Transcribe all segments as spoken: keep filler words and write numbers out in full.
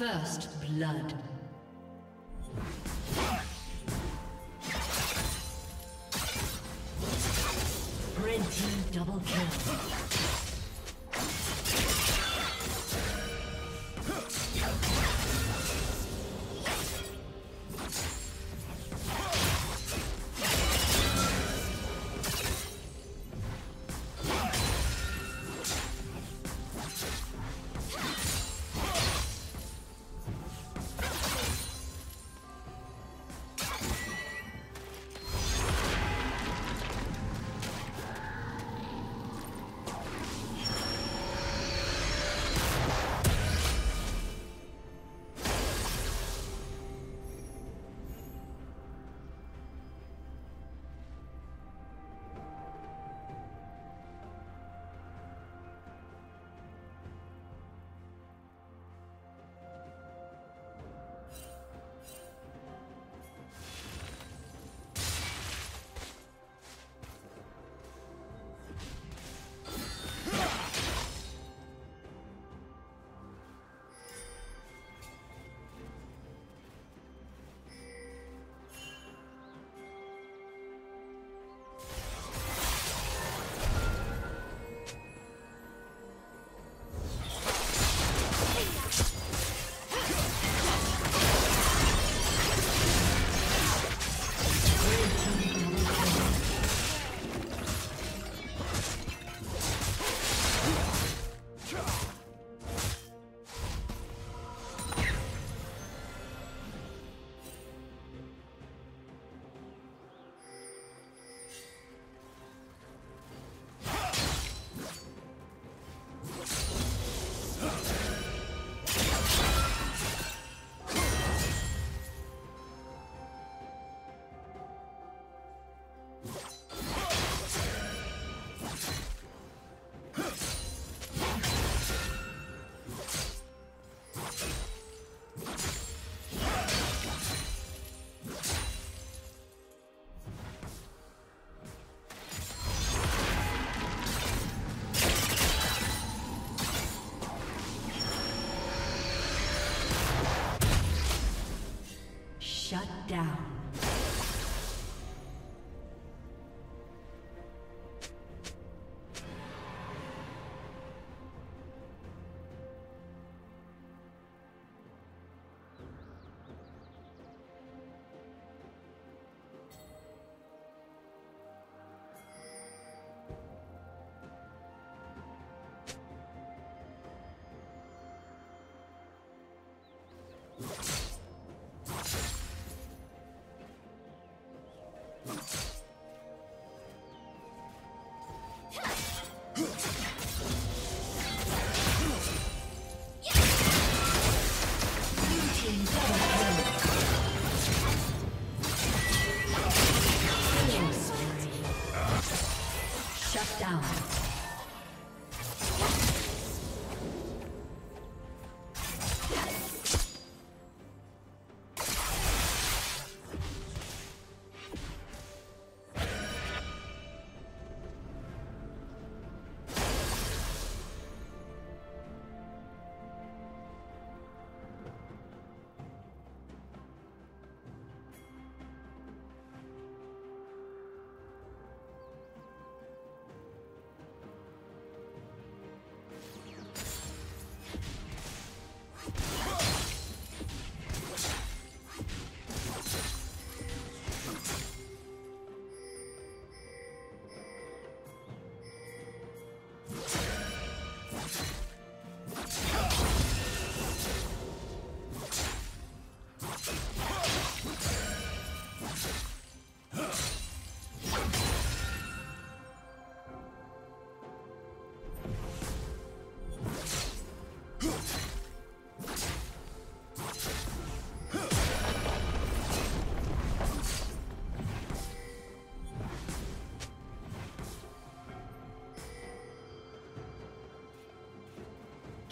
First blood. Red team double kill. Shut down.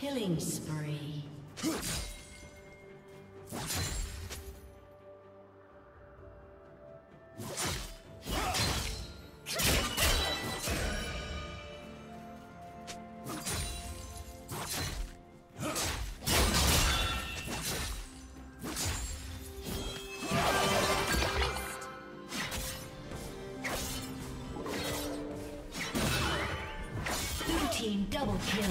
Killing spree. Blue team double kill.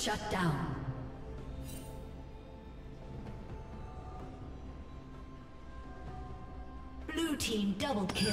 Shut down. Blue team double kill.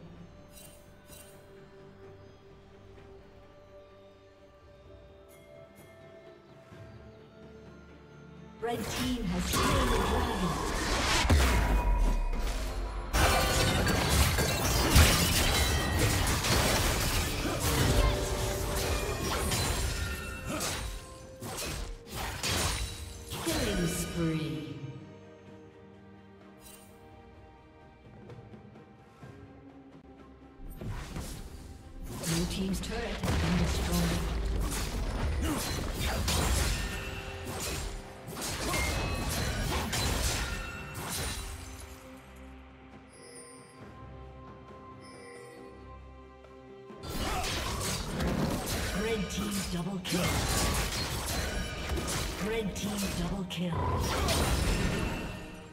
Red team has slain the dragon. Double kill. Red team double kill.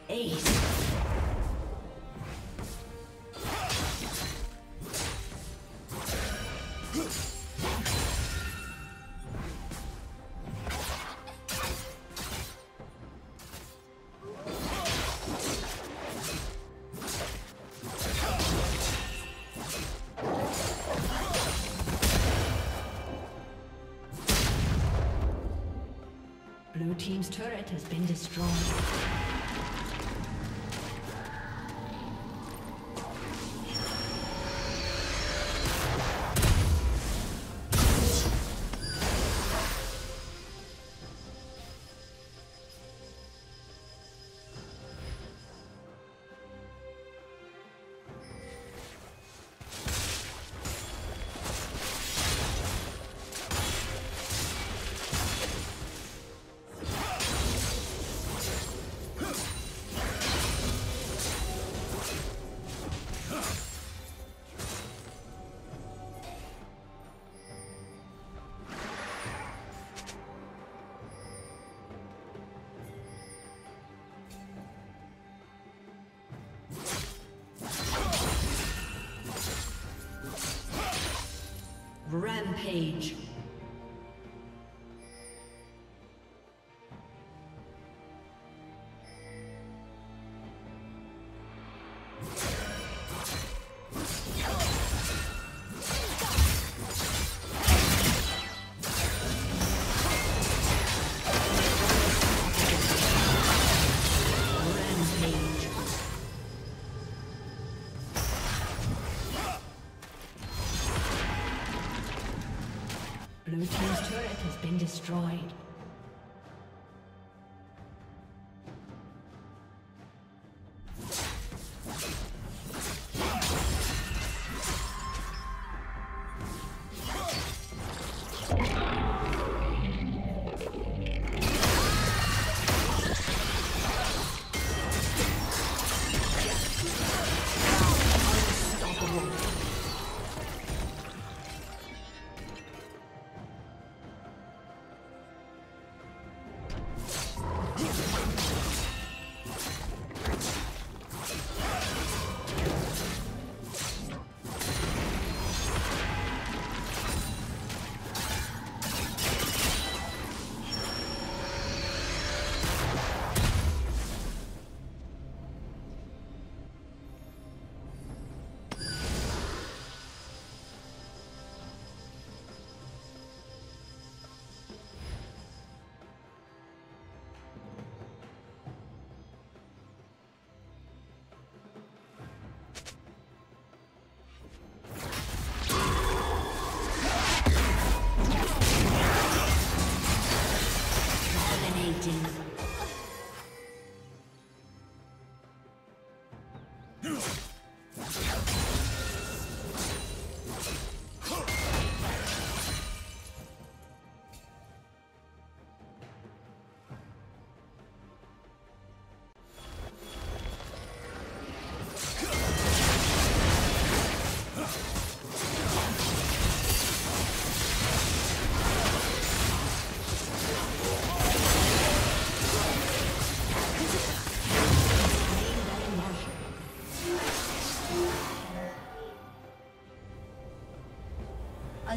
Ace. Blue team's turret has been destroyed. Rampage. Blue team's turret has been destroyed. A